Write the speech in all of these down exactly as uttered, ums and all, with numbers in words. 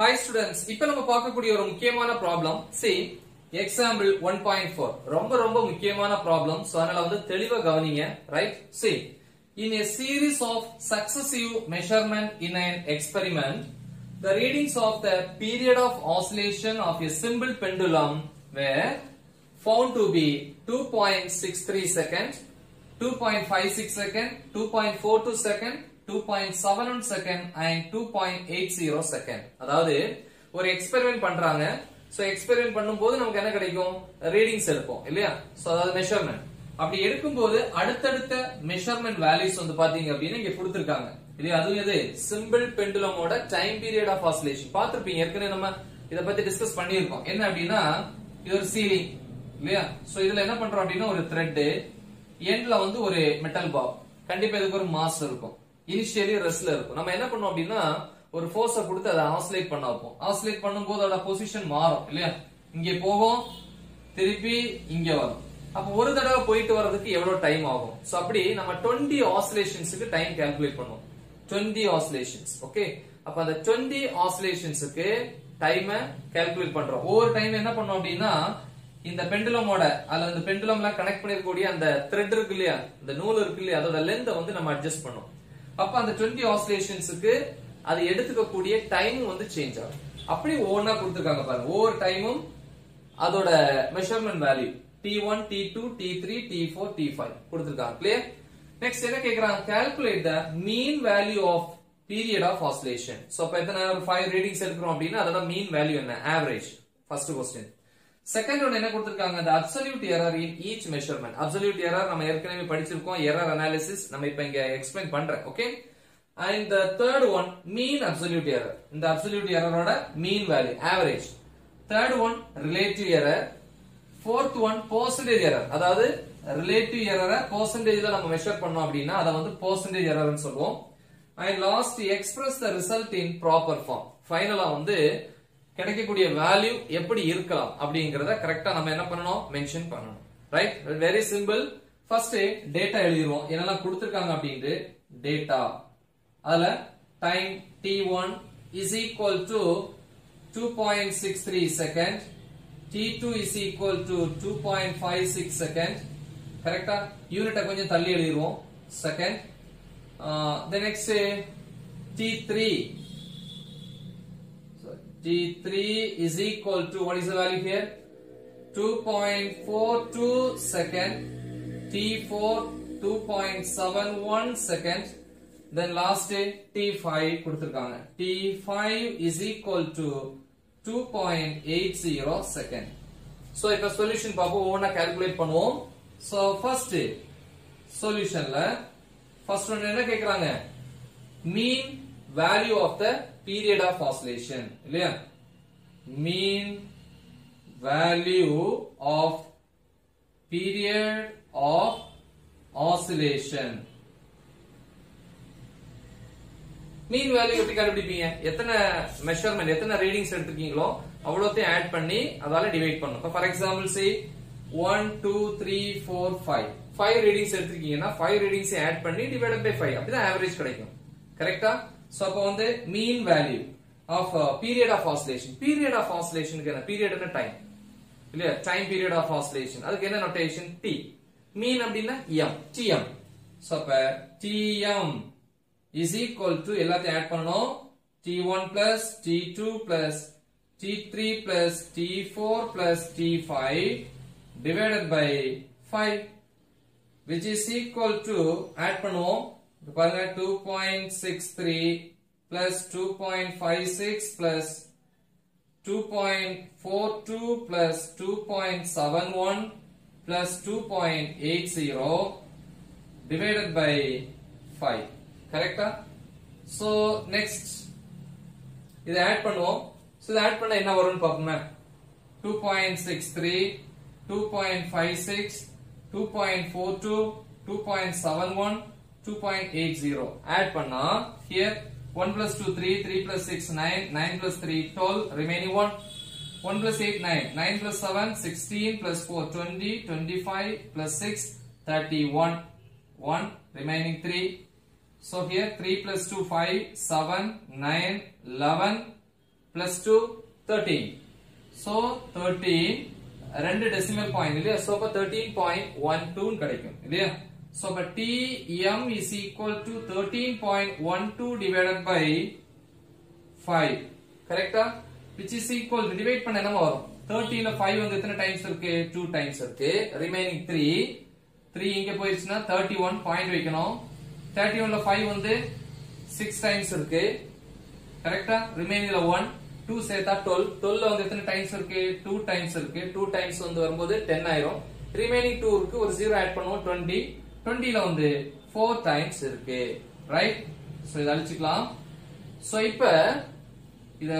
Hi students, இப்ப நம்ம பார்க்கக்கூடிய ஒரு முக்கியமான problem see example one point four. ரொம்ப ரொம்ப முக்கியமான ப்ராப்ளம், சோ அதனால வந்து தெளிவா கவனிங்க, right? C in a series of successive measurement in an experiment, the readings of the period of oscillation of a simple pendulum were found to be two point six three seconds, two point five six seconds, two point four two seconds, two point seven one second and two point eight zero second. அதாவது ஒரு experiment பண்றாங்க. So experiment பண்ணும்போது நமக்கு என்ன கிடைக்கும்? Readings எடுப்போம் இல்லையா? So அதாவது மெஷர்மென்ட். அப்படி எடுக்கும்போது அடுத்தடுத்த மெஷர்மென்ட் வேல்யூஸ் வந்து பாத்தீங்க அப்படின்னா இங்க கொடுத்திருக்காங்க இல்லையா? அதுவும் எது? சிம்பிள் பெண்டுலமோட டைம் பீரியட் ஆஃப் ஆசிலேஷன் பாத்திருப்பீங்க. ஏற்கனவே நம்ம இத பத்தி டிஸ்கஸ் பண்ணியிருக்கோம். என்ன அப்படின்னா இது ஒரு சீலிங் இல்லையா? சோ இதுல என்ன பண்றோம் அப்படின்னா ஒரு த்ரெட், எண்ட்ல வந்து ஒரு மெட்டல் பால், கண்டிப்பா இதுக்கு ஒரு மாஸ் இருக்கும். இனிஷியலி ரெஸ்ட்ல இருக்கும். நம்ம என்ன பண்ணோம் அப்படின்னா ஒரு ஃபோர்ஸ கொடுத்து அதை ஆசிலேட் பண்ண வைப்போம். ஆசிலேட் பண்ணும்போது அதோட பொசிஷன் மாறும் இல்லையா? இங்க போகும், திருப்பி இங்க வரும். அப்ப ஒரு தடவை போயிட்டு வர்றதுக்கு எவ்வளவு டைம் ஆகும்? சோ அப்படி நம்ம டுவெண்ட்டி ஆசிலேஷன்ஸுக்கு டைம் கால்குலேட் பண்ணுவோம். Twenty oscillations, okay? அப்ப அந்த டுவெண்ட்டி ஆசிலேஷன்ஸுக்கு டைம் கால்குலேட் பண்றோம். ஒவ்வொரு டைம் என்ன பண்ணோம் அப்படின்னா இந்த பெண்டுலமோட அல்லது இந்த பெண்டுலம்ல கனெக்ட் பண்ணிருக்கக்கூடிய அந்த த்ரெட் இருக்கு இல்லையா, இந்த நூல் இருக்கு இல்லையா, அதோட லென்த் வந்து நம்ம அட்ஜஸ்ட் பண்ணுவோம். அப்ப அந்த டுவெண்ட்டி ஆசிலேஷன்ஸுக்கு அது எடுத்துக்கக்கூடிய டைமும் வந்து சேஞ்ச் ஆகும். அப்படி ஒவ்வொன்றா கொடுத்துருக்காங்க பாருங்க. ஒவ்வொரு டைமும் அதோட measurement value T one, T two, T three, T four, T five கொடுத்துருக்காங்க. கிளியர்? நெக்ஸ்ட் என்ன கேட்கறாங்க? Calculate the mean value of period of oscillation. So அப்ப எத்தனை ஃபைவ் ரீடிங்ஸ் எடுக்கிறோம் அப்படின்னா அதோட மீன் வேல்யூ என்ன? Average. First question. Second one என்ன கொடுத்திருக்காங்க? The absolute error in each measurement. Absolute error நம்ம ஏற்கனவே படிச்சிருக்கோம். எரர் அனாலிசிஸ் நம்ம இப்ப இங்க எக்ஸ்பிளைன் பண்றேன், okay? And the third one mean absolute error. இந்த அப்சல்யூட் எரரோட mean value average. Third one relative error. Fourth one percentage error. அதாவது ரிலேட்டிவ் எரரை பெர்சன்டேஜ்ல நம்ம மெஷர் பண்ணோம் அப்படின்னா அதை வந்து பெர்சன்டேஜ் எரர்னு சொல்லுவோம். And last express the result in proper form. ஃபைனலா வந்து கிடைக்கக்கூடிய வேல்யூ எப்படி இருக்கலாம் அப்படிங்கறத கரெக்டா நம்ம என்ன பண்ணணும்? மென்ஷன் பண்ணணும், right? Very simple. First data எழுதிடுவோம். என்னெல்லாம் கொடுத்திருக்காங்க அப்படின்ட்டு டேட்டா. அதுல time T one is equal to two point six three second, T two is equal to two point five six second. கரெக்டா? யூனிட்டை கொஞ்சம் தள்ளி எழுதிடுவோம், second. The next T three T three is equal to, what is the value here? two point four two second. T four two point seven one second. Then last T five கொடுத்திருக்காங்க. T five is equal to two point eight zero second. So இப்ப solution பாப்போம். ஒவ்வொண்ணா calculate பண்ணுவோம். So first solutionல first one என்ன கேட்கிறாங்க? Mean value of the period of oscillation, இல்லையா? mean value of period of oscillation. mean value எப்படி கண்டுபிடிப்பீங்க? எத்தனை measurement, எத்தனை readings எடுத்துக்கீங்களோ அவ்வளோத்தையும் ஆட் பண்ணி அதால டிவைட் பண்ணும். For example see one two three four five, five readings எடுத்துக்கீங்கன்னா ஃபைவ் ரீடிங்ஸ் ஆட் பண்ணி டிவைட் பை ஃபைவ், அப்படிதான் ஆவரேஜ் கிடைக்கும். கரெக்டா? சோ அப்ப வந்து mean value of period of oscillation. Period of ஆசிலேஷனுக்கு என்ன? பீரியட்னா டைம் இல்லையா? Time period of oscillation. அதுக்கு என்ன நோட்டேஷன்? டி. மீன் அப்படின்னா எம், டிஎம். சோ அப்ப டிஎம் இஸ் ஈக்குவல் டு எல்லாத்தையும் ஆட் பண்ணணும். T one plus T two plus D three plus T four plus T five divided by five, which is equal to add பண்ணுவோம் பாருங்க, two point six three plus two point five six plus two point four two plus two point seven one plus two point eight zero divided by five. கரெக்டா? So next இதை add பண்ணுவோம். So இதை add பண்ண என்ன வரும்னு பார்ப்போமே. Two point six three, two point five six, two point four two, two point seven one, two point eight zero. Add பண்ணா here one plus two three, three plus six nine, nine plus three twelve, remaining one. one plus eight nine, nine plus seven sixteen, plus four twenty, twenty-five, plus six thirty-one, one remaining three. So here three plus two five, seven nine eleven, plus two thirteen so thirteen ரெண்டு decimal point இல்லையா so அப்ப thirteen point one two ன்னு கிடைக்கும் இல்லையா so அப்ப T M is equal to thirteen point one two divided by five கரெக்ட்டா which is equal to divide பண்ண என்ன வரும் thirteen ல five வந்து எத்தனை டைம்ஸ் இருக்கு two டைம்ஸ் இருக்கு ரிமைனிங் three three இங்க போயிடுச்சுனா thirty-one பாயிண்ட் வைக்கணும் thirty-one ல five வந்து six டைம்ஸ் இருக்கு கரெக்ட்டா ரிமைனிங்ல one two சேத்தா twelve twelve ல வந்து எத்தனை டைம்ஸ் இருக்கு two டைம்ஸ் இருக்கு two டைம்ஸ் வந்து வரும்போது ten ஆயிரும் ரிமைனிங் two க்கு ஒரு zero ஆட் பண்ணுவோம் twenty twenty ல வந்து four டைம்ஸ் இருக்கு ரைட் சோ இத அழிச்சுக்கலாம் சோ இப்ப இத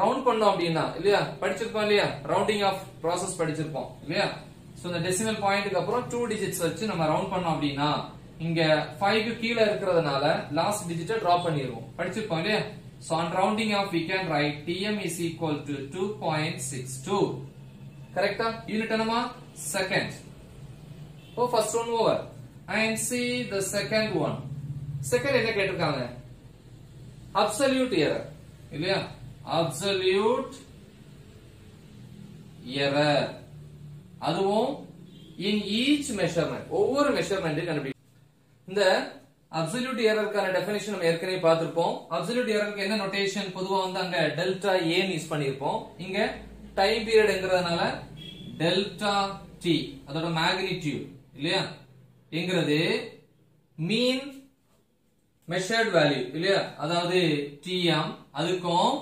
ரவுண்ட் பண்ணோம் அப்படினா இல்லையா படிச்சிருப்போம் இல்லையா ரவுண்டிங் ஆஃப் process படிச்சிருப்போம் இல்லையா சோ இந்த டெசிமல் பாயிண்ட்க்கு அப்புறம் two digits வச்சு நம்ம ரவுண்ட் பண்ணோம் அப்படினா இங்க five க்கு கீழ இருக்குறதனால லாஸ்ட் டிஜிட்ட டிராப் பண்ணிடுவோம் படிச்சிருப்போம் இல்லையா So on rounding off we can write T M is equal to two point six two. Correct? Unit number second. Oh, first one over. And see the second one. Second என்ன கேட்டிருக்காங்க? Absolute error. இல்லையா? Absolute error. அதுவும் in each measurement. ஒவ்வொரு measurement கண்டுபிடிக்க. இந்த Absolute error கான definition நம்ம ஏற்கனவே பார்த்திருப்போம். Absolute error க்கு என்ன notation பொதுவா வந்து அங்க delta A யூஸ் பண்ணிருப்போம். இங்க time periodங்கறதனால delta T அதோட magnitude இல்லையா? என்கிறது mean measured value இல்லையா? அதாவது T M அதுக்கும்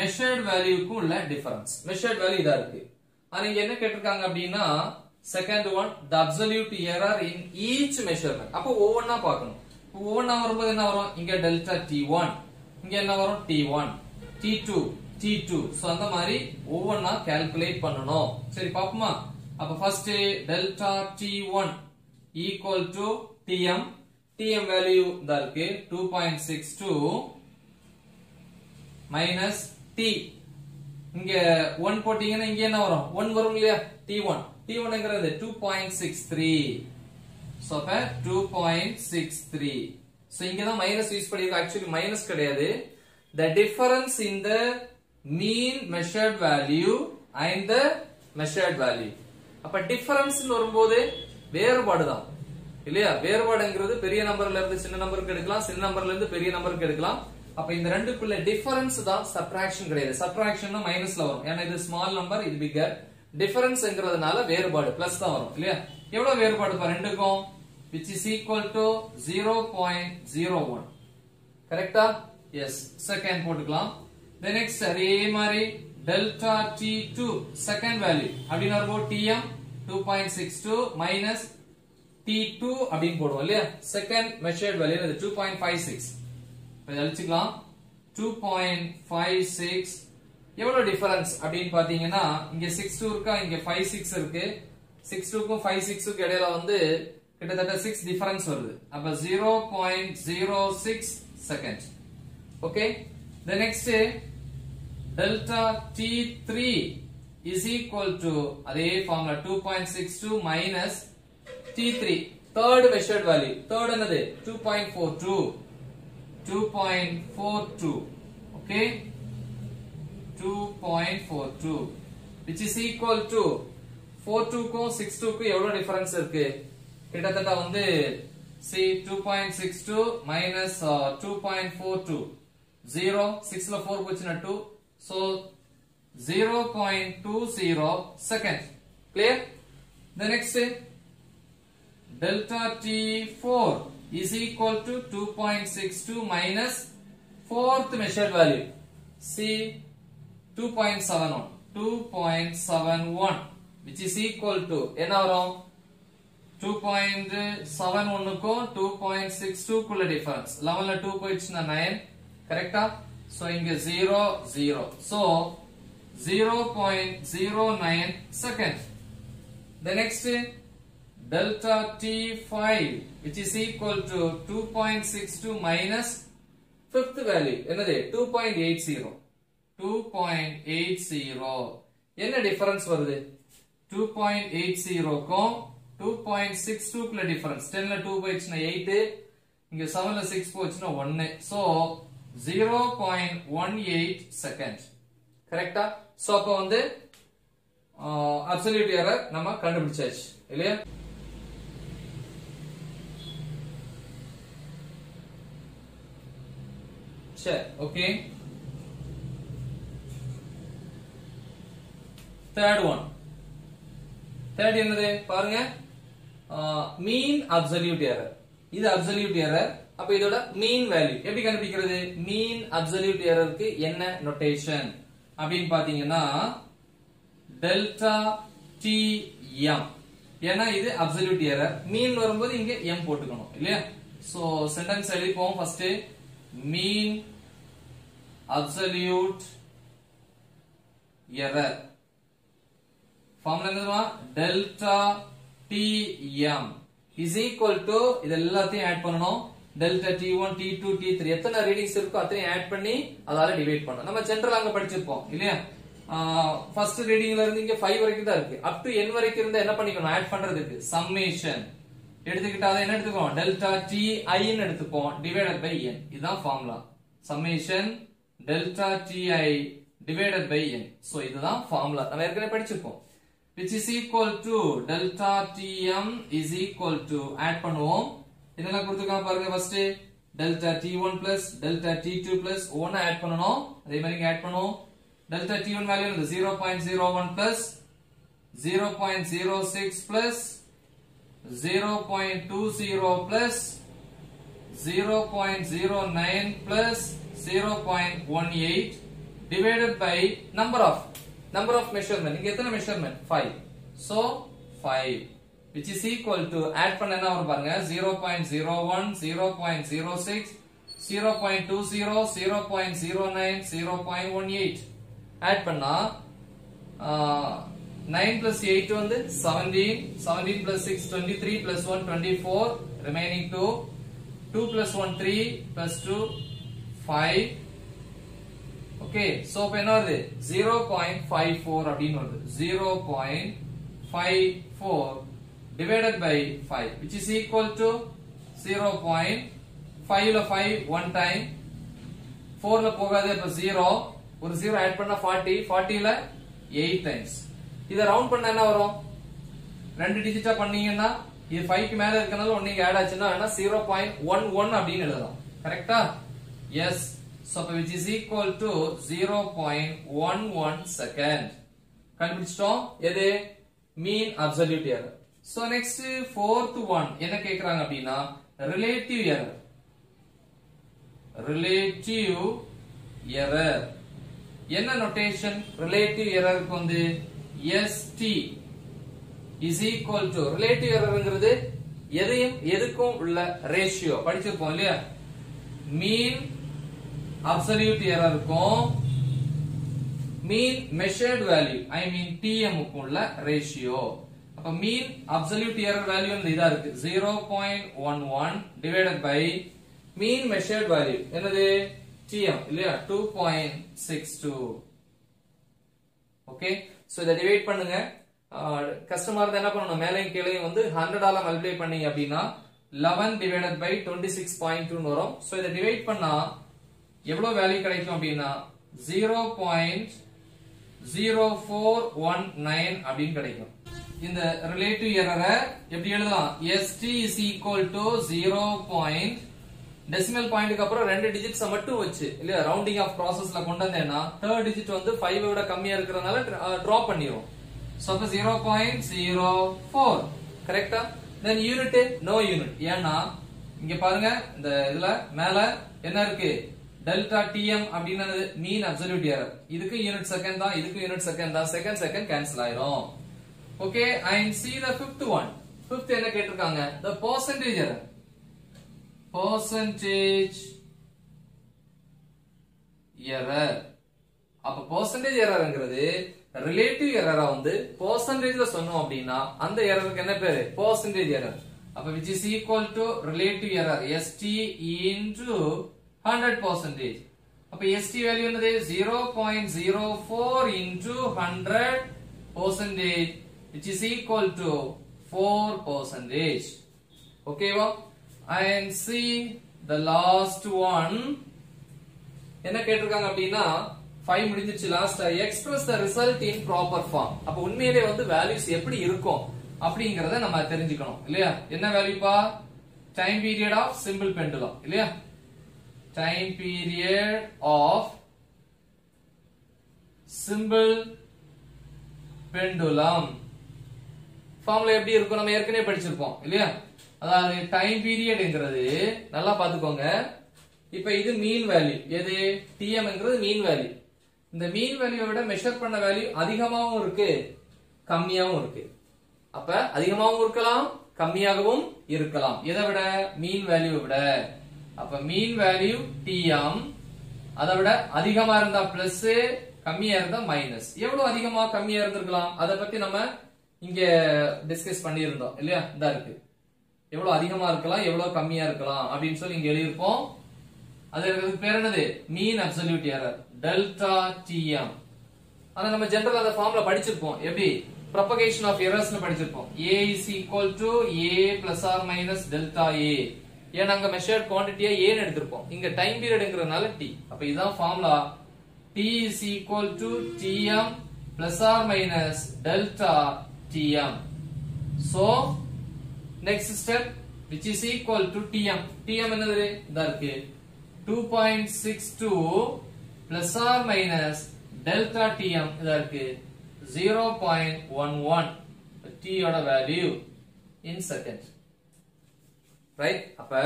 measured value க்கும் உள்ள difference. Measured value இதா இருக்கு. ஆனா இங்க என்ன கேட்டிருக்காங்க அப்படினா Second one, the absolute error in each measurement. அப்போ ஒவ்வொண்ணா பார்க்கணும். ஒவ்வொண்ணா வரும்போது என்ன வரும்? இங்க delta T one. இங்க என்ன வரும்? T one. T two. T two. So அந்த மாதிரி ஒவ்வொண்ணா கால்குலேட் பண்ணனும். சரி பாப்போமா? அப்ப first delta T one equal to T M. T M value இதா இருக்கு two point six two minus T. இங்க one போட்டீங்கன்னா இங்க என்ன வரும்? one வரும் இல்லையா? T one. T one என்கிறது two point six three. So, two point six three. So, இங்கதான் minus use படியிருக்கு. Actually, minus கடையாது. The difference in the mean measured value and the measured value. அப்பா, difference இல் வரும்போது, வேறுபாடுதான். இல்லையா, வேறுபாடு என்கிறது பெரிய நம்பரில் இருந்து சின்ன நம்பர் கெடுக்கலாம், சின்ன நம்பரில் இருந்து பெரிய நம்பர் கெடுக்கலாம். அப்பா, இந்த ரெண்டுக்குள்ள difference தான் subtraction கடையாது. Subtraction நான் minusல வரும். ஏன் இது small number, இது bigger. Difference என்கிறதுனால வேறுபாடு பிளஸ் தான் வரும் இல்லையா எவ்வளவு வேறுபாடு பாரு ரெண்டுக்கும் which is equal to zero point zero one கரெக்ட்டா எஸ் செகண்ட் போட்டுக்கலாம் the next அதே மாதிரி delta T two second value அப்படினா இருக்கும் T M two point six two minus T two அப்படினு போடுவோம் இல்லையா second measured value அது two point five six அழிச்சுக்கலாம் two point five six எவ்வளவு difference அப்படினு பாத்தீங்கன்னா இங்க six two இருக்கா இங்க five six இருக்கு six two க்கும் five six க்கு இடையில வந்து கிட்டத்தட்ட six difference வருது அப்ப zero point zero six second okay the next delta T three is equal to அதே formula two point six two minus T three third measured value third என்னது two point four two two point four two okay two point four two which is equal to forty-two க்கும் sixty-two க்கு எவ்வளவு difference இருக்கு கிட்டத்தட்ட வந்து see two point six two minus two point four two zero six ல four போச்சுனா two so zero point two zero seconds clear the next delta T four is equal to two point six two minus fourth measured value see two point seven one two point seven one which is equal to என்ன வரும் two point seven one க்கும் two point six two குள்ள difference eleven two போயிடுச்சுனா nine கரெக்ட்டா so இங்க zero zero so zero point zero nine second the next delta T five which is equal to two point six two minus fifth value என்னது two point eight zero two point eight zero என்ன difference வருது two point eight zero கோம் two point six two குள்ள difference ten ல two போயிடுச்சுனா eight இங்க seven ல six போயிடுச்சுனா one so zero point one eight seconds. கரெக்டா? சோ அப்ப வந்து அப்சல்யூட் எரர் நம்ம கண்டுபிடிச்சாச்சு இல்லையா? சரி, ஓகே. தேர்ட் ஒன், தேர்ட் என்னது பாருங்க, மீன் அப்சல்யூட் எரர். இது அப்சல்யூட் எரர், அப்ப இதோட மீன் வேல்யூ எப்படி கண்டுபிடிக்கிறது? மீன் அப்சல்யூட் எரருக்கு என்ன நோட்டேஷன் அப்படின்னு பாத்தீங்கன்னா டெல்டா டி எம். ஏன்னா இது அப்சல்யூட் எரர், மீன் வரும்போது இங்க எம் போட்டுக்கணும் இல்லையா? சோ சென்டென்ஸ் எழுதிப்போம். First mean absolute error formula என்னதுமா? Delta T M is equal to, இது எல்லாத்தையும் ஆட் பண்ணணும், delta T one T two T three எத்தனை ரீடிங்ஸ் இருக்கோ அத்தனையும் ஆட் பண்ணி அதால டிவைட் பண்ணணும். நம்ம ஜென்ரல் அங்க படிச்சிருப்போம் இல்லையா? ஃபர்ஸ்ட் ரீடிங்ல இருந்து இங்க ஃபைவ் வரைக்கும் தான் இருக்கு. அப் டு என் வரைக்கும் இருந்தா என்ன பண்ணிக்கணும்? ஆட் பண்றதுக்கு சம்மேஷன் எடுத்துக்கிட்டா என்ன எடுத்துக்கோம்? டெல்டா டி ஐ எடுத்துப்போம் டிவைடட் பை என். இதுதான் formula, summation delta T I divided by N. So இதுதான் ஃபார்முலா, நம்ம ஏற்கனவே படிச்சிருப்போம். Which is equal to delta Tm is equal to add பண்ணுவோம். என்னெல்லாம் கொடுத்துருக்காங்க பாருங்க. First delta T one plus delta T two plus one add பண்ணனும். அதே மாதிரி add பண்ணுவோம். delta T one value வந்து zero point zero one plus zero point zero six plus zero point two zero plus zero point zero nine plus zero point one eight divided by number of number of measurement. இங்க எத்தனை measurement? five. so five which is equal to add பண்ணனா வர பாருங்க zero point zero one zero point zero six zero point two zero zero point zero nine zero point one eight add பண்ணா nine plus eight வந்து seventeen, seventeen plus six twenty-three plus one twenty-four, remaining two, two plus one three plus two five. Okay, so இப்ப என்ன வருது? zero point five four அப்படினு வருது. zero point five four divided by five which is equal to zero point five ல five one time, four ல போகாது, அப்ப zero, ஒரு zero ஆட் பண்ணா forty, forty ல eight times. இத ரவுண்ட் பண்ணா என்ன வரும்? ரெண்டு டிஜிட்டா பண்ணீங்கன்னா இது five க்கு மேல இருக்கனால ஒண்ணுக்கு ஆட் ஆச்சுன்னா என்ன? zero point one one அப்படினு எழுதலாம். கரெக்ட்டா? yes. So which is equal to zero point one one second. கண்டுபிடிச்சிட்டோம் எது? Mean absolute error. So next fourth one என்ன கேக்குறாங்க அப்படினா ரிலேட்டிவ் எரர். ரிலேட்டிவ் எரர் என்ன நோட்டேஷன்? ரிலேட்டிவ் எரருக்கு வந்து S T is equal to, relative எரர்ங்கிறது எதையும் எதுக்கும் உள்ள ரேஷியோ படிச்சிருப்போம் இல்லையா? மீன் அப்சல்யூட் எரருக்கும் mean measured value I mean Tm க்கும் உள்ள ரேஷியோ. அப்ப மீன் அப்சல்யூட் எரர் வேல்யூ இதா இருக்கு zero point one one divided by mean measured value என்னது? Tm இல்லையா? two point six two. ஓகே, சோ இத டிவைட் பண்ணுங்க. கஷ்டமா இருந்தா என்ன பண்ணணும்? மேலையும் கீழையும் வந்து hundred ஆல மல்டிப்ளை பண்ணீங்க அப்படின்னா eleven divided by twenty-six point two வரும். சோ இத டிவைட் பண்ணா எவ்வளவு வேல்யூ கிடைக்கும் அப்படின்னா zero point zero four one nine அப்படின்னு கிடைக்கும். இந்த ரிலேட்டிவ் எரரை எப்படி எழுதலாம்? S T is equal to zero point decimal பாயிண்ட்க்கு அப்புறம் ரெண்டு டிஜிட்ஸ் மட்டும் வச்சு இல்லையா ரவுண்டிங் ஆஃப் ப்ராசஸ்ல கொண்டு வந்தேன்னா தேர்ட் டிஜிட் வந்து ஐந்து விட கம்மியா இருக்கிறதுனால டிராப் பண்ணிரும். சோ அப்ப zero point zero four கரெக்ட்டா? Then unit no unit. ஏன்னா இங்க பாருங்க இந்த இதுல மேல என்ன இருக்கு? டெல்டா Tm அப்படினது மீன் அப்சல்யூட் எரர். இதுக்கு யூனிட் செகண்ட் தான், இதுக்கு யூனிட் செகண்ட் தான். செகண்ட் செகண்ட் கேன்சல் ஆயிரும். Okay, and see the fifth one. fifth என்ன கேட்டிருக்காங்க? the percentage error. percentage error. அப்ப percentage errorங்கிறது ரிலேட்டிவ் எரரா வந்து percentageல சொன்னோம் அப்படினா அந்த எரருக்கு என்ன பேரு? percentage error. அப்ப which is equal to relative error S T into hundred percentage. அப்ப S T value என்னது? zero point zero four into hundred percentage which is equal to four percentage. Okay, well, and see the last one. என்ன கேட்டிருக்காங்க அப்படின்னா five முடிஞ்சிச்சு last. Express the result in proper form. அப்ப உண்மையிலே வந்து values எப்படி இருக்கும் அப்படிங்கறத நம்ம தெரிஞ்சுக்கணும் இல்லையா. என்ன வேல்யூப்பா? Time period of simple pendulum இல்லையா. Time period of simple pendulum formula எப்படி இருக்கும் நம்ம ஏற்கனவே படிச்சிருப்போம் இல்லையா. அதாவது டைம் பீரியட்ங்கிறது நல்லா பாத்துக்கோங்க. இப்ப இது மீன் வேல்யூ, எது டிஎம்ங்கிறது மீன் வேல்யூ. இந்த மீன் வேல்யூவை விட மெஷர் பண்ண வேல்யூ அதிகமாவும் இருக்கு கம்மியாவும் இருக்கு. அப்ப அதிகமாகவும் இருக்கலாம் கம்மியாகவும் இருக்கலாம். எதை விட? மீன் வேல்யூ விட. அப்ப மீன் வேல்யூ டிஎம், அதை விட அதிகமா இருந்தா பிளஸ், கம்மியா இருந்தா மைனஸ். எவ்வளவு அதிகமா கம்மியா இருந்திருக்கலாம் அதை பத்தி நம்ம இங்க டிஸ்கஸ் பண்ணியிருந்தோம் இல்லையா. இதா இருக்கு எவ்வளவு அதிகமா இருக்கலாம் எவ்வளவு கம்மியா இருக்கலாம் அப்படின்னு சொல்லி இங்க எழுதியிருப்போம். அது இருக்கிறது பேர் என்னது? Mean absolute error, delta TM. அதை நம்ம ஜெனரலா அந்த ஃபார்ம்ல படிச்சிருப்போம். எப்படி? propagation of errors னு படிச்சிருப்போம். a is equal to a plus or minus delta a. ஏன்னா அங்க measured quantity a ன்னு எடுத்துப்போம். இங்க time periodங்கறனால t. அப்ப இதான் formula. t is equal to tm plus or minus delta tm. So next step which is equal to tm. tm என்னது? இதா இருக்கு two point six two plus or minus delta tm இதா இருக்கு zero point one one, the t order value in second, right? அப்ப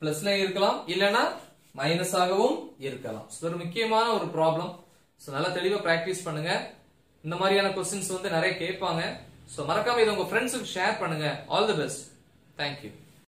பிளஸ்ல இருக்கலாம் இல்லனா minus ஆகவும் இருக்கலாம். சோ ஒரு முக்கியமான ஒரு problem. சோ நல்லா தெளிவா பிராக்டீஸ் பண்ணுங்க. இந்த மாதிரியான क्वेश्चंस வந்து நிறைய கேட்பாங்க. சோ மறக்காம இத உங்க फ्रेंड्सக்கு ஷேர் பண்ணுங்க. All the best. Thank you.